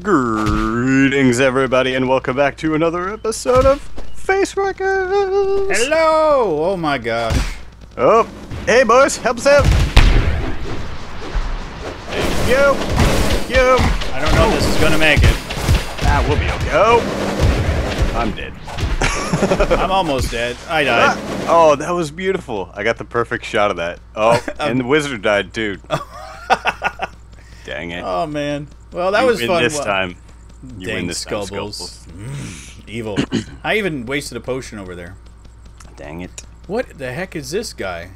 Greetings everybody and welcome back to another episode of Facewreckers! Hello! Oh my gosh. Oh! Hey boys, help us out! Thank you! Thank you! I don't know if this is gonna make it. Nah, we'll be okay. Oh! I'm dead. I'm almost dead. I died. Oh, that was beautiful. I got the perfect shot of that. Oh, and the wizard died too. Dang it. Oh man. Well, that was fun. This time. You win this time, Skellotan. Evil. I even wasted a potion over there. Dang it. What the heck is this guy?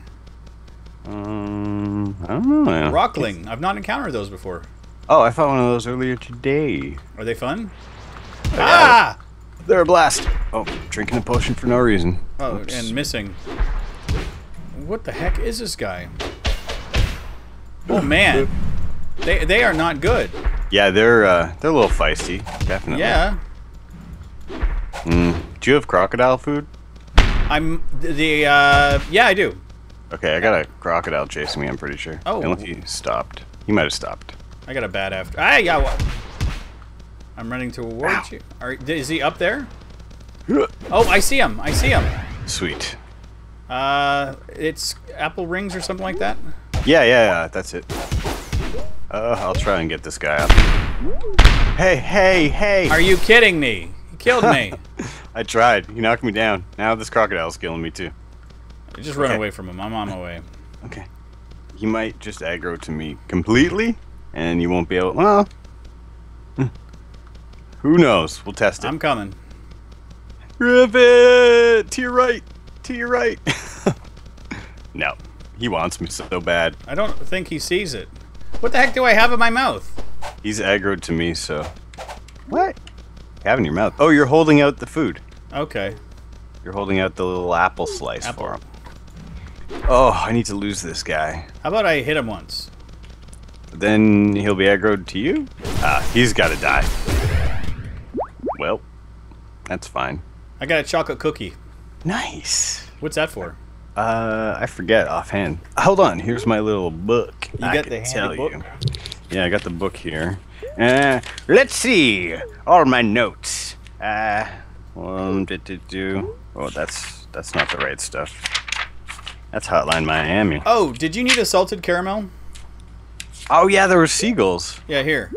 I don't know. Rockling. I've not encountered those before. Oh, I found one of those earlier today. Are they fun? Oh, ah! They're a blast. Oh, drinking a potion for no reason. Oh, oops. And missing. What the heck is this guy? Oh man. They are not good. Yeah, they're a little feisty, definitely. Yeah. Do you have crocodile food? Yeah, I do. Okay, I got a crocodile chasing me, I'm pretty sure. Oh. Unless he stopped. He might have stopped. I got a bat after. I got one. I'm running towards you. Is he up there? Oh, I see him. I see him. Sweet. It's apple rings or something like that? Yeah, that's it. I'll try and get this guy up. Hey! Are you kidding me? He killed me. I tried. He knocked me down. Now this crocodile's killing me too. Just run away from him. I'm on my way. Okay. He might just aggro to me completely, and you won't be able. Well, who knows? We'll test it. I'm coming. Rivet! To your right. No, he wants me so bad. I don't think he sees it. What the heck do I have in my mouth? He's aggroed to me, so... What? You have in your mouth? Oh, you're holding out the food. Okay. You're holding out the little apple slice for him. Oh, I need to lose this guy. How about I hit him once? Then he'll be aggroed to you? He's gotta die. Well, that's fine. I got a chocolate cookie. Nice. What's that for? I forget offhand. Hold on, here's my little book. You got the handy book? Yeah, I got the book here. Let's see. All my notes. Oh, that's not the right stuff. That's Hotline Miami. Oh, did you need a salted caramel? Oh yeah, there were seagulls. Yeah, here.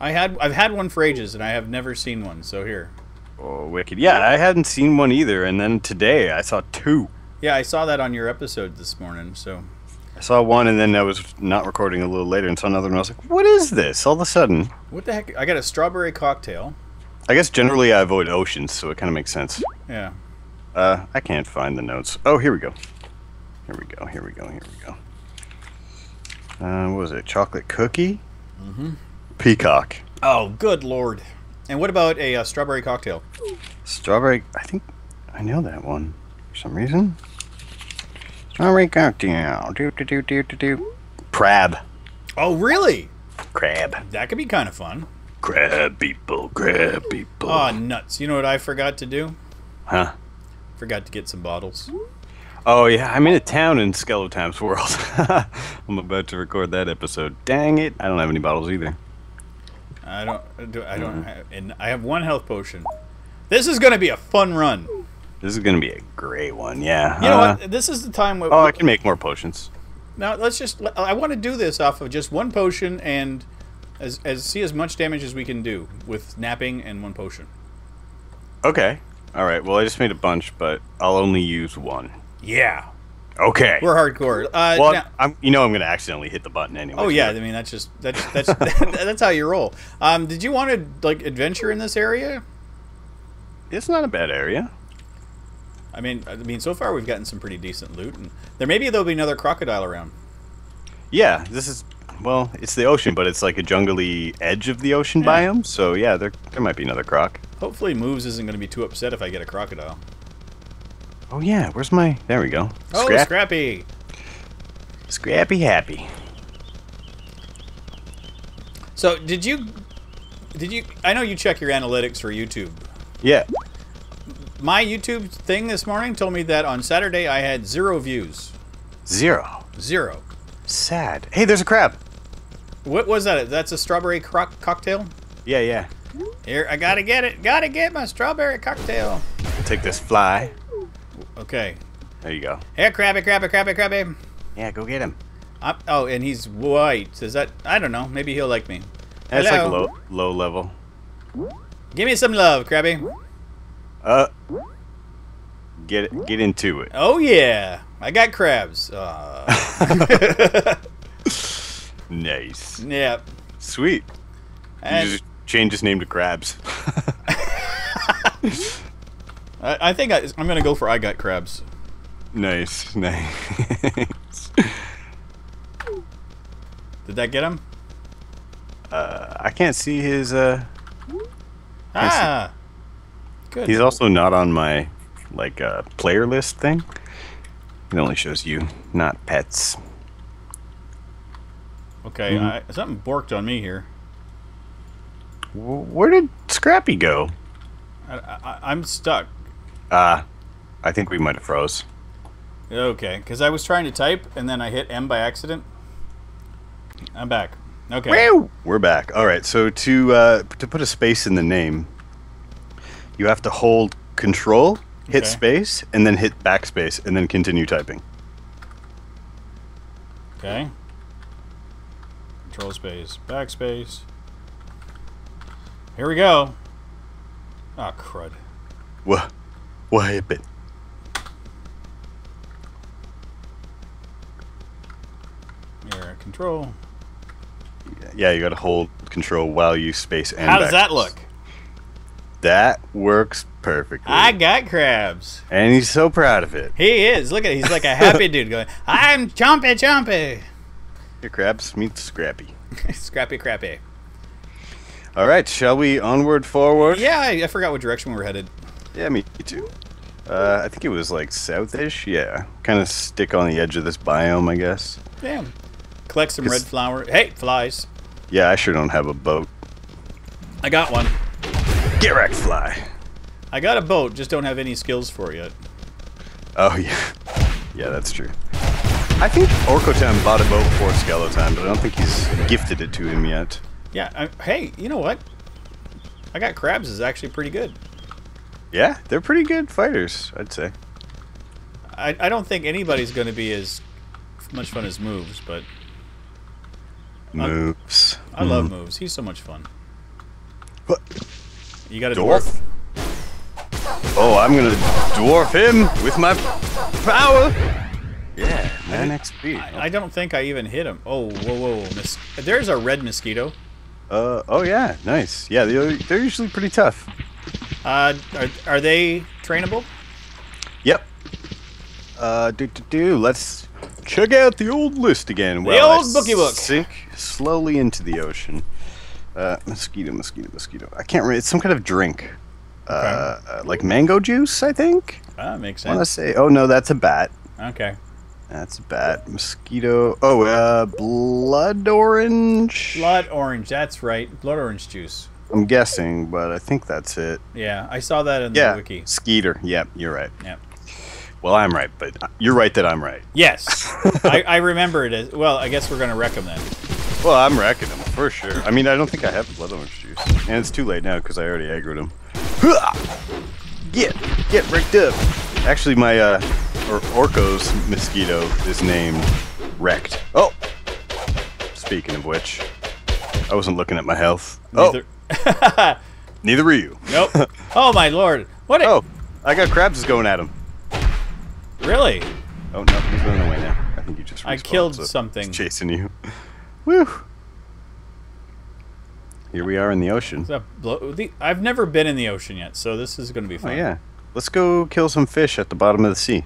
I've had one for ages, and I have never seen one. So here. Oh, wicked. Yeah, I hadn't seen one either, and then today I saw two. Yeah, I saw that on your episode this morning, so... I saw one, and then I was not recording a little later, and saw another one, and I was like, what is this? All of a sudden. What the heck? I got a strawberry cocktail. I guess generally I avoid oceans, so it kind of makes sense. Yeah. I can't find the notes. Oh, here we go. Here we go. What was it? Chocolate cookie? Mm-hmm. Peacock. Oh, good lord. And what about a strawberry cocktail? Strawberry... I think I know that one for some reason. Strawberry cocktail. Crab. Oh, really? Crab. That could be kind of fun. Crab people. Oh, nuts. You know what I forgot to do? Huh? Forgot to get some bottles. Oh, yeah. I'm in a town in Skellotime's world. I'm about to record that episode. Dang it. I don't have any bottles either. And I have one health potion. This is going to be a fun run. This is going to be a great one, yeah. You know what? This is the time where... Oh, I can make more potions. Now, let's just... I want to do this off of just one potion and see as much damage as we can do with napping and one potion. Okay. All right. Well, I just made a bunch, but I'll only use one. Yeah. Okay. We're hardcore. Well, now, I'm going to accidentally hit the button anyway. Oh, yeah. I mean, that's how you roll. Did you want to, like, adventure in this area? It's not a bad area. I mean, so far we've gotten some pretty decent loot, and there'll be another crocodile around. Yeah, this is, well, it's the ocean, but it's like a jungly edge of the ocean biome, so yeah, there might be another croc. Hopefully Moves isn't going to be too upset if I get a crocodile. Oh yeah, where's my, there we go. Oh, Scrappy! Scrappy happy. So, did you, I know you check your analytics for YouTube. Yeah. My YouTube thing this morning told me that on Saturday I had 0 views. 0? Sad. Hey, there's a crab. What was that? That's a strawberry cocktail? Yeah, yeah. Here, I gotta get it. Gotta get my strawberry cocktail. Take this fly. Okay. There you go. Here, Krabby, Krabby, Krabby, Krabby. Yeah, go get him. Oh, and he's white. Is that? I don't know. Maybe he'll like me. That's hello. Like low level. Give me some love, Krabby. Get into it. Oh yeah, I got crabs. Nice. Yep. Sweet. You just change his name to Crabs. I think I'm gonna go for I got crabs. Nice, nice. Did that get him? I can't see his. Ah, good. He's also not on my like player list thing. It only shows you, not pets. Okay, something borked on me here. Where did Scrappy go? I'm stuck. I think we might have froze. Okay, because I was trying to type and then I hit M by accident. I'm back. Okay. We're back. All right. So to put a space in the name, you have to hold Control, hit space, and then hit backspace, and then continue typing. Okay. Control space, backspace. Here we go. Oh crud. What happened? Here, Control. Yeah, you gotta hold Control while you space and. How does that look? That works perfectly. I got crabs. And he's so proud of it. He is. Look at it. He's like a happy dude going, I'm chompy chompy. Your crabs meet Scrappy. Scrappy crappy. All right, shall we onward forward? Yeah, I forgot what direction we were headed. Yeah, me too. I think it was like southish. Yeah, kind of stick on the edge of this biome, I guess. Yeah. Collect some red flower. Hey, flies. Yeah, I sure don't have a boat. I got one. Get wrecked, fly. I got a boat, just don't have any skills for it yet. Oh, yeah. Yeah, that's true. I think Orkotan bought a boat for Skellotime, but I don't think he's gifted it to him yet. Yeah, hey, you know what? I got crabs is actually pretty good. Yeah, they're pretty good fighters, I'd say. I don't think anybody's going to be as much fun as moves, but... Moves. I love moves. He's so much fun. What? You got a dwarf? Oh, I'm going to dwarf him with my power! Yeah, man, XP. I don't think I even hit him. Oh, whoa, whoa, whoa. There's a red mosquito. Oh yeah, nice. Yeah, they're usually pretty tough. Are they trainable? Yep. Let's check out the old list again. Well, the old bookie book. Sink slowly into the ocean. Mosquito. I can't remember. It's some kind of drink. Like mango juice, I think. That makes sense. I want to say, oh no, that's a bat. Okay. That's a bat. Mosquito. Oh, blood orange. Blood orange. That's right. Blood orange juice. I'm guessing, but I think that's it. Yeah, I saw that in the wiki. Skeeter. Yep, you're right. Yep. Well, I'm right, but you're right that I'm right. Yes. I remember it as well. I guess we're gonna wreck them then. Well, I'm wrecking them for sure. I mean, I don't think I have blood orange juice, and it's too late now because I already aggroed them. Get wrecked up. Actually, my Orko's mosquito is named Wrecked. Oh, speaking of which, I wasn't looking at my health. Neither. Oh, neither were you. Nope. Oh my lord! What? Oh, I got crabs is going at him. Really? Oh no, he's running away now. I think you just. I killed something. He's chasing you. Woo! Here we are in the ocean. I've never been in the ocean yet, so this is going to be fun. Oh yeah. Let's go kill some fish at the bottom of the sea.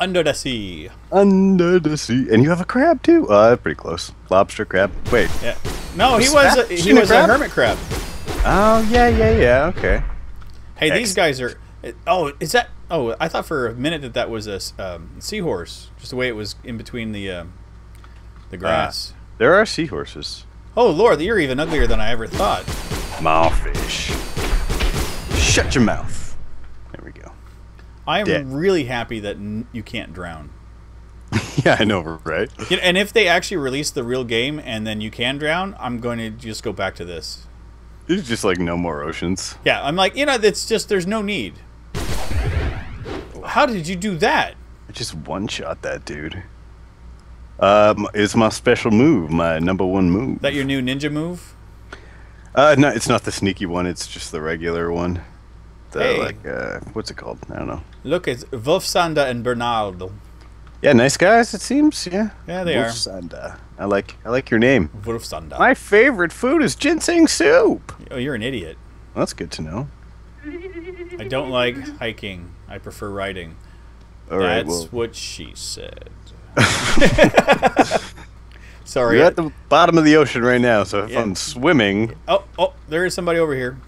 Under the sea. Under the sea. And you have a crab, too. Pretty close. Lobster crab. Wait. Yeah. No, he was a hermit crab. Oh, yeah. Okay. Hey, these guys are... Oh, is that... Oh, I thought for a minute that was a seahorse. Just the way it was in between the grass. There are seahorses. Oh, Lord, you're even uglier than I ever thought. Mawfish. Shut your mouth. There we go. I am really happy that you can't drown. Yeah, I know, right? You know, and if they actually release the real game and then you can drown, I'm going to just go back to this. It's just like no more oceans. Yeah, I'm like, you know, it's just there's no need. How did you do that? I just one-shot that dude. It's my special move, my #1 move. Is that your new ninja move? No, it's not the sneaky one. It's just the regular one. The, hey. Like, what's it called? I don't know. Look, it's Wolfsanda and Bernardo. Yeah, nice guys, it seems. Yeah. Yeah, they Wolfsanda. I like your name. Wolfsanda. My favorite food is ginseng soup. Oh, you're an idiot. Well, that's good to know. I don't like hiking. I prefer riding. All right, that's what she said. Sorry. You're at the bottom of the ocean right now, so if I'm swimming... Oh, there is somebody over here.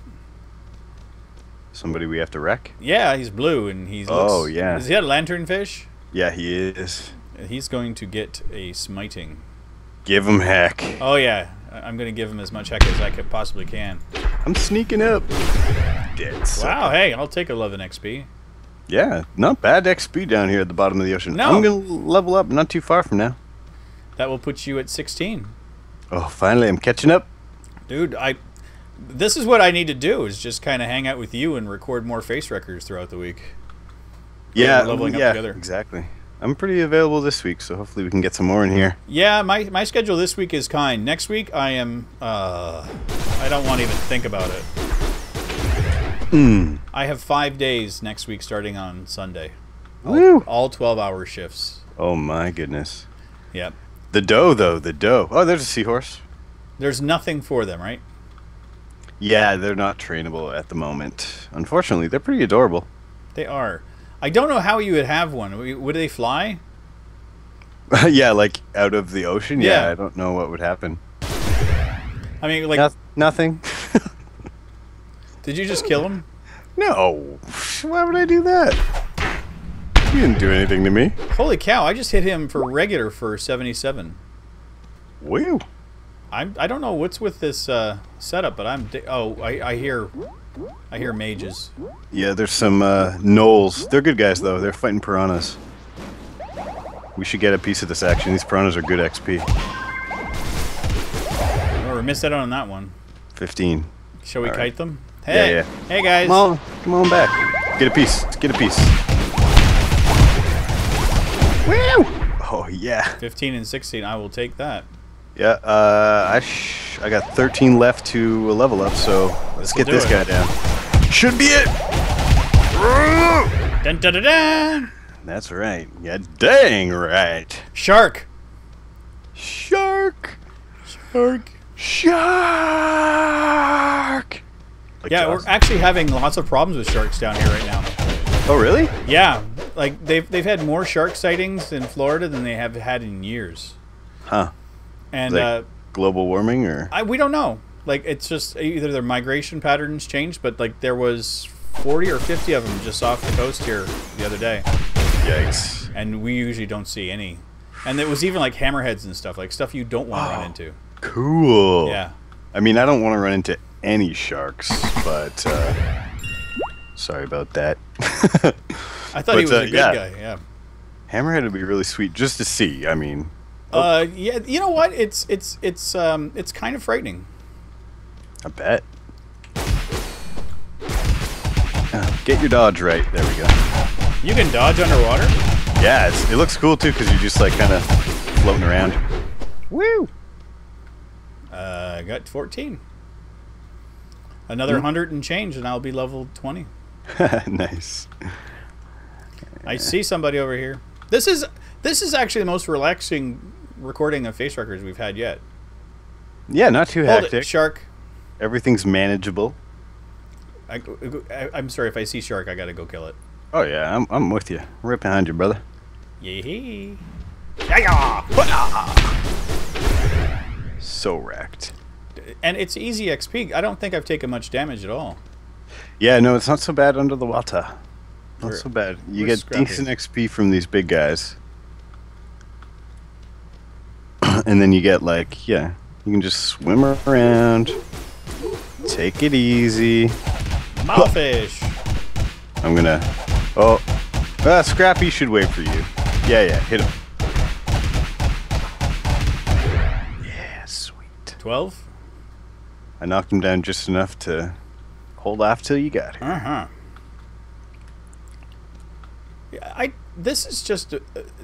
Somebody we have to wreck? Yeah, he's blue and he looks... Oh, yeah. Is he a lanternfish? Yeah, he is. He's going to get a smiting. Give him heck. Oh, yeah. I'm going to give him as much heck as I could possibly can. I'm sneaking up. Wow, hey, I'll take 11 XP. Yeah, not bad XP down here at the bottom of the ocean. No. I'm going to level up not too far from now. That will put you at 16. Oh, finally, I'm catching up. Dude, this is what I need to do, is just kind of hang out with you and record more Facewreckers throughout the week. Yeah, leveling up together. Exactly. I'm pretty available this week, so hopefully we can get some more in here. Yeah, my schedule this week is kind. Next week, I am... I don't want to even think about it. Mm. I have 5 days next week starting on Sunday. Woo. All 12-hour shifts. Oh, my goodness. Yeah. The doe, though, the doe. Oh, there's a seahorse. There's nothing for them, right? Yeah, they're not trainable at the moment. Unfortunately, they're pretty adorable. They are. I don't know how you would have one. Would they fly? Yeah, like out of the ocean? Yeah, I don't know what would happen. I mean, like... Nothing. Did you just kill him? No. Why would I do that? You didn't do anything to me. Holy cow, I just hit him for regular for 77. Woo. I don't know what's with this setup, but I'm... I hear mages. Yeah, there's some gnolls. They're good guys, though. They're fighting piranhas. We should get a piece of this action. These piranhas are good XP. Oh, we missed out on that one. 15. Shall we kite them? Hey. Yeah, yeah. Hey, guys. Come on back. Get a piece. Get a piece. Woo! Oh, yeah. 15 and 16. I will take that. Yeah, I got 13 left to level up, so let's get this guy down. Should be it! Dun, dun, dun, dun. That's right. Yeah, dang right. Shark! Shark! Shark! Shark! Like yeah, Jaws. We're actually having lots of problems with sharks down here right now. Oh, really? Yeah. Like, they've had more shark sightings in Florida than they have had in years. Huh. And global warming or? We don't know. Like, it's just either their migration patterns changed, but, like, there was 40 or 50 of them just off the coast here the other day. Yikes. And we usually don't see any. And it was even, like, hammerheads and stuff. Like, stuff you don't want to run into. Cool. Yeah. I mean, I don't want to run into any sharks, but... sorry about that. I thought he was a good guy, yeah. Hammerhead would be really sweet just to see, I mean. Yeah, you know what? It's kind of frightening. I bet. Get your dodge right. There we go. You can dodge underwater? Yeah, it looks cool too because you're just like kind of floating around. Woo! I got 14. Another 100 and change, and I'll be level 20. Nice. I see somebody over here. This is actually the most relaxing recording of Facewreckers we've had yet. Yeah, not too hectic. Hold it, shark. Everything's manageable. I'm sorry, if I see shark, I gotta go kill it. Oh yeah, I'm with you. Right behind you, brother. Yee-hee. So wrecked. And it's easy XP. I don't think I've taken much damage at all. Yeah, no, it's not so bad under the water. Not so bad. You get decent XP from these big guys. And then you get like, yeah, you can just swim around. Take it easy. Mouthfish. I'm gonna... Scrappy should wait for you. Yeah, yeah, hit him. 12? I knocked him down just enough to hold off till you got here. Uh-huh. Yeah, this is just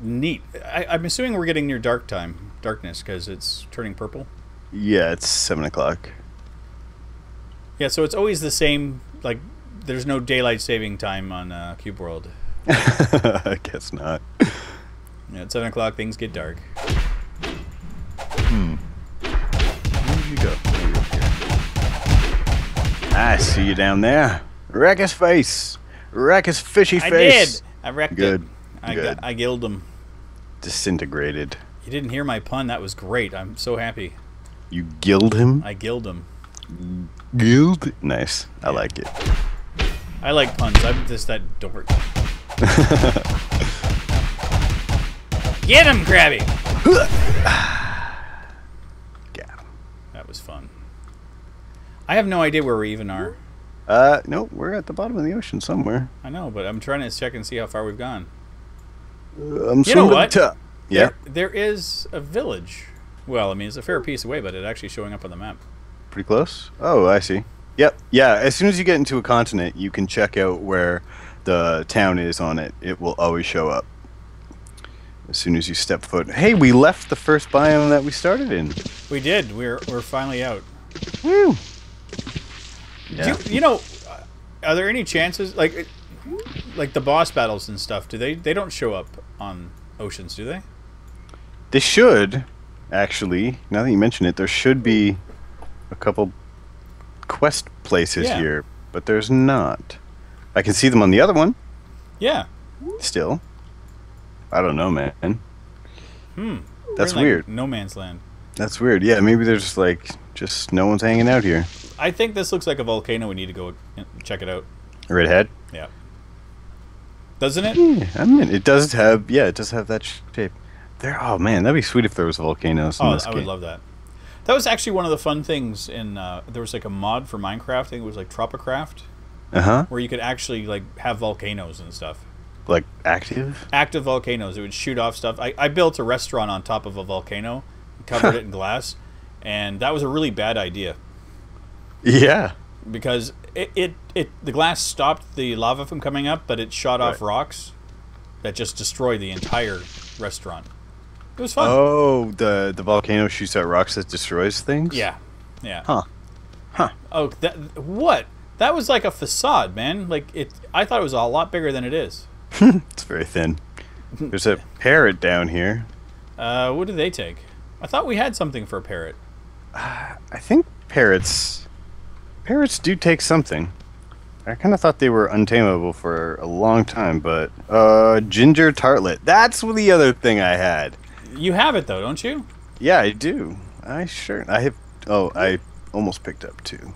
neat. I'm assuming we're getting near darkness, because it's turning purple. Yeah, it's 7 o'clock. Yeah, so it's always the same, like, there's no daylight saving time on Cube World. I guess not. Yeah, at 7 o'clock, things get dark. Hmm. Where did you go? I see you down there. Wreck his face. Wreck his fishy face. I did. I wrecked it. Good. I gilled him. Disintegrated. You didn't hear my pun. That was great. I'm so happy. You gilled him? I gilled him. Gilled? Nice. Yeah. I like it. I like puns. I'm just that dork. Get him, Krabby! Got him. That was fun. I have no idea where we even are. No, we're at the bottom of the ocean somewhere. I know, but I'm trying to check and see how far we've gone. You know what? Yeah. There is a village. Well, I mean, it's a fair piece away, but it's actually showing up on the map. Pretty close? Oh, I see. Yep. Yeah, as soon as you get into a continent, you can check out where the town is on it. It will always show up. As soon as you step foot. Hey, we left the first biome that we started in. We did. We're finally out. Woo! Yeah. You know, are there any chances, like the boss battles and stuff, they don't show up on oceans, do they? They should, actually. Now that you mention it, there should be a couple quest places here, but there's not. I can see them on the other one. Yeah. Still. I don't know, man. Hmm. That's weird. No man's land. That's weird. Yeah, maybe there's just no one's hanging out here. I think this looks like a volcano. We need to go check it out. Redhead? Yeah. Doesn't it? Yeah, I mean, it does have. Yeah, it does have that shape. There. Oh man, that'd be sweet if there was volcanoes. Oh, in this game. I would love that. That was actually one of the fun things. In there was a mod for Minecraft. I think it was Tropicraft. Uh huh. Where you could actually have volcanoes and stuff. Like active? Active volcanoes. It would shoot off stuff. I built a restaurant on top of a volcano, covered it in glass, and that was a really bad idea. Yeah. Because the glass stopped the lava from coming up, but it shot off rocks that just destroyed the entire restaurant. It was fun. Oh, the volcano shoots out rocks that destroys things? Yeah. Yeah. Huh. Huh. Oh, what? That was like a facade, man. I thought it was a lot bigger than it is. It's very thin. There's a parrot down here. What do they take? I thought we had something for a parrot. I think parrots do take something. I kind of thought they were untamable for a long time, but ginger tartlet. That's the other thing I had. You have it though, don't you? Yeah, I do. I have. Oh, I almost picked up two.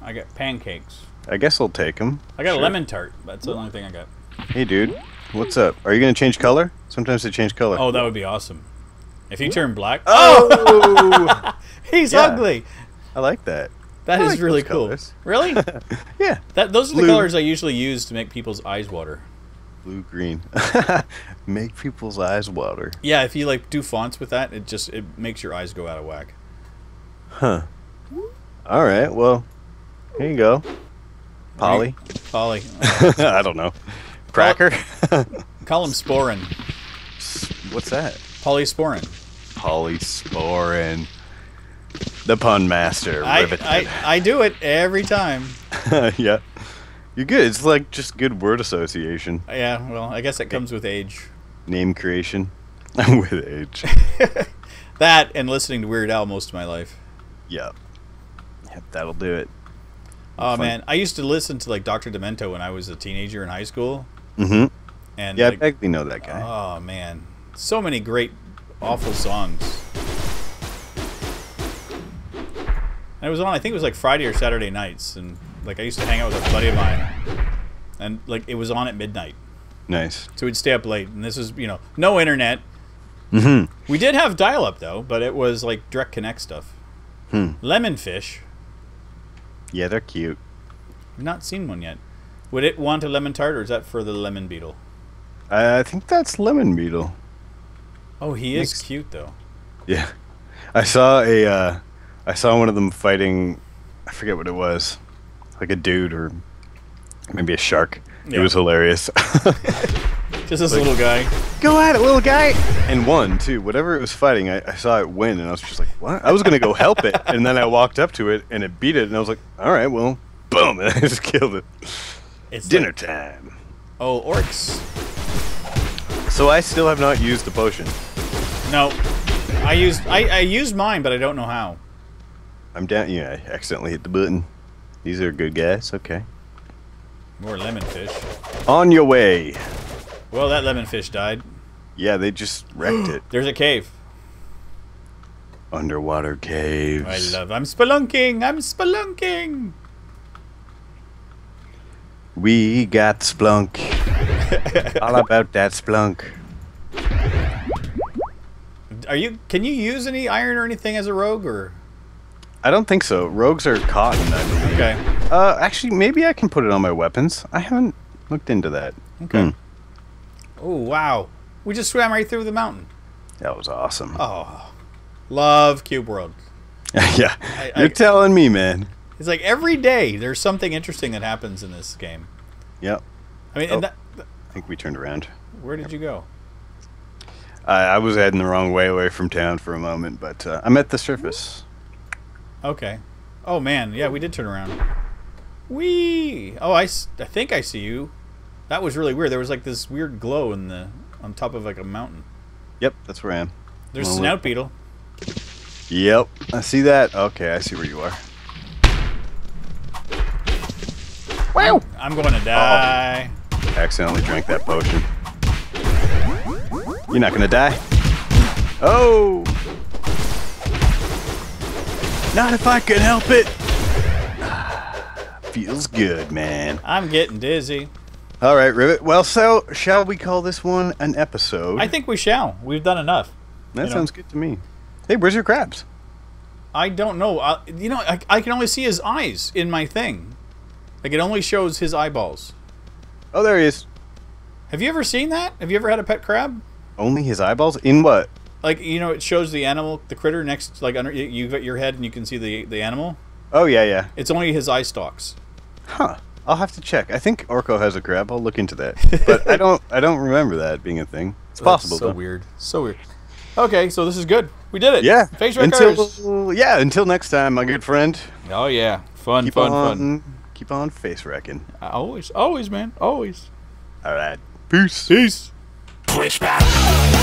I got pancakes. I guess I'll take them. I got a lemon tart. That's the only thing I got. Hey, dude. What's up? Are you going to change color? Sometimes they change color. Oh, that would be awesome. If he turned black. Oh! He's ugly. I like that. That is really cool. Colors. Really? Yeah. Those are the colors I usually use to make people's eyes water. Blue, green. Make people's eyes water. Yeah, if you do fonts with that, it makes your eyes go out of whack. Huh. All right. Well, here you go. Polly. Polly. I don't know. Cracker? Call him Sporin. What's that? Polysporin. Polysporin. The pun master. Rivet. I do it every time. Yeah. You're good. It's just good word association. Yeah, well, I guess it comes with age. Name creation. With age. That and listening to Weird Al most of my life. Yep. Yep, that'll do it. Oh, man. I used to listen to, Doctor Demento when I was a teenager in high school. Mm-hmm. And, yeah, I actually know that guy. Oh, man. So many great, awful songs. And it was on, I think it was, Friday or Saturday nights. And, I used to hang out with a buddy of mine. And, it was on at midnight. Nice. So we'd stay up late. And this was, no internet. Mm-hmm. We did have dial-up, though. But it was, direct connect stuff. Hmm. Lemonfish. Yeah, they're cute. I've not seen one yet. Would it want a lemon tart, or is that for the lemon beetle? I think that's lemon beetle. Oh, he is cute, though. Yeah. I saw a I saw one of them fighting, I forget what it was, like a dude or maybe a shark. Yeah. It was hilarious. Just this like, little guy. Go at it, little guy! And won, too. Whatever it was fighting, I saw it win, and I was just like, what? I was going to go help it, and then I walked up to it, and it beat it, and I was like, all right, well, boom, and I just killed it. It's dinner like, time. Oh, orcs. So I still have not used the potion. No. I used mine, but I don't know how. I'm down. Yeah, I accidentally hit the button. These are good guys. Okay. More lemon fish. On your way. Well, that lemon fish died. Yeah, they just wrecked it. There's a cave. Underwater caves. I love. I'm spelunking. I'm spelunking. We got splunk. All about that splunk. Are you? Can you use any iron or anything as a rogue or? I don't think so. Rogues are cotton, I believe. Okay. Actually, maybe I can put it on my weapons. I haven't looked into that. Okay. Oh, wow. We just swam right through the mountain. That was awesome. Oh. Love Cube World. Yeah. You're telling me, man. It's like every day there's something interesting that happens in this game. Yep. I mean, and that, I think we turned around. Where did you go? I was heading the wrong way away from town for a moment, but I'm at the surface. Okay. Oh, man. Yeah, we did turn around. Whee! Oh, I think I see you. That was really weird. There was like this weird glow in the on top of like a mountain. Yep, that's where I am. There's a snout beetle. Yep, I see that. Okay, I see where you are. Wow! I'm going to die. Uh-oh. I accidentally drank that potion. You're not going to die. Oh! Not if I could help it. Feels good, man. I'm getting dizzy. All right, Rivet. Well, so shall we call this one an episode? I think we shall. We've done enough. That sounds good to me. Hey, where's your crabs? I don't know. You know, I can only see his eyes in my thing. Like, it only shows his eyeballs. Oh, there he is. Have you ever seen that? Have you ever had a pet crab? Only his eyeballs? In what? Like, you know, it shows the animal, the critter next, like, under you've got your head and you can see the animal. Oh, yeah, yeah. It's only his eye stalks. Huh. I'll have to check. I think Orko has a crab. I'll look into that. But I don't remember that being a thing. It's possible, though. So weird. So weird. Okay, so this is good. We did it. Yeah. Facewreckers. Until next time, my good friend. Oh, yeah. Fun. Keep on face wrecking. Always, man. Always. All right. Peace. Switch back.